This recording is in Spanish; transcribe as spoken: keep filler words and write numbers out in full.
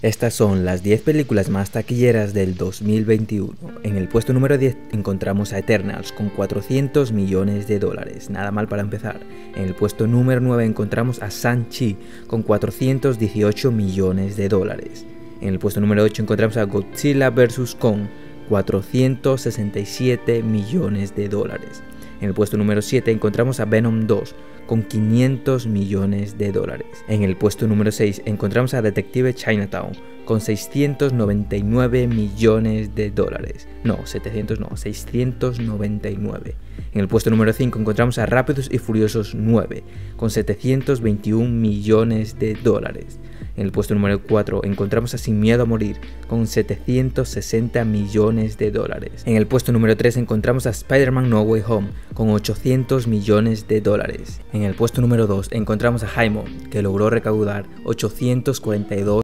Estas son las diez películas más taquilleras del dos mil veintiuno. En el puesto número diez encontramos a Eternals con cuatrocientos millones de dólares, nada mal para empezar. En el puesto número nueve encontramos a Shang-Chi con cuatrocientos dieciocho millones de dólares. En el puesto número ocho encontramos a Godzilla versus Kong, cuatrocientos sesenta y siete millones de dólares. En el puesto número siete encontramos a Venom dos con quinientos millones de dólares. En el puesto número seis encontramos a Detective Chinatown con seiscientos noventa y nueve millones de dólares. No, setecientos no, seiscientos noventa y nueve. En el puesto número cinco encontramos a Rápidos y Furiosos nueve con setecientos veintiún millones de dólares. En el puesto número cuatro encontramos a Sin Miedo a Morir con setecientos sesenta millones de dólares. En el puesto número tres encontramos a Spider-Man No Way Home con ochocientos millones de dólares. En el puesto número dos encontramos a Jaime, que logró recaudar ochocientos cuarenta y dos